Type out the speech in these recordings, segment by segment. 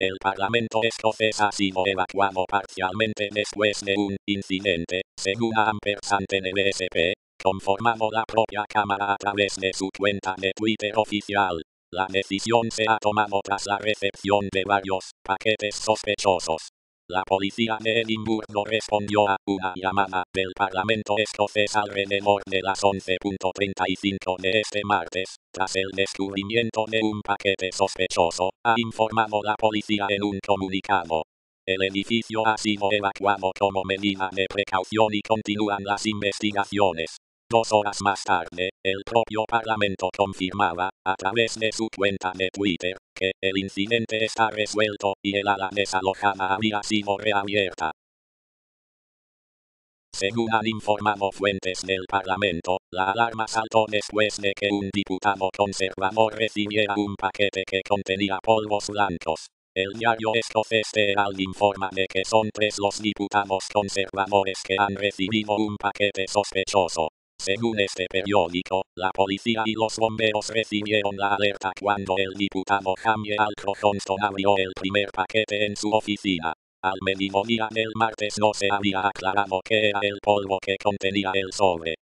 El Parlamento escocés ha sido evacuado parcialmente después de un incidente, según a ampersand en el ESP, conformado la propia Cámara a través de su cuenta de Twitter oficial. La decisión se ha tomado tras la recepción de varios paquetes sospechosos. La policía de Edimburgo respondió a una llamada del Parlamento escocés alrededor de las 11:35 de este martes, tras el descubrimiento de un paquete sospechoso, ha informado la policía en un comunicado. El edificio ha sido evacuado como medida de precaución y continúan las investigaciones. 2 horas más tarde, el propio Parlamento confirmaba, a través de su cuenta de Twitter, que el incidente está resuelto y el ala desalojada había sido reabierta. Según han informado fuentes del Parlamento, la alarma saltó después de que un diputado conservador recibiera un paquete que contenía polvos blancos. El diario escocés The Herald informa de que son 3 los diputados conservadores que han recibido un paquete sospechoso. Según este periódico, la policía y los bomberos recibieron la alerta cuando el diputado Jamie Halcro Johnston abrió el primer paquete en su oficina. Al mediodía del martes no se había aclarado qué era el polvo que contenía el sobre.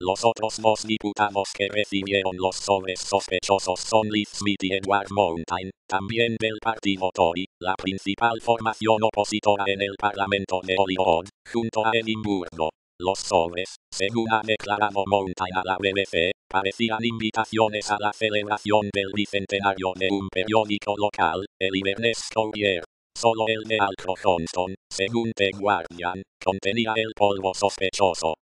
Los otros 2 diputados que recibieron los sobres sospechosos son Lee Smith y Edward Mountain, también del partido Tory, la principal formación opositora en el Parlamento de Holyrood, junto a Edimburgo. Los sobres, según ha declarado Mountain a la BBC, parecían invitaciones a la celebración del bicentenario de un periódico local, el Iverness Courier. Solo el de Halcro Johnston, según The Guardian, contenía el polvo sospechoso.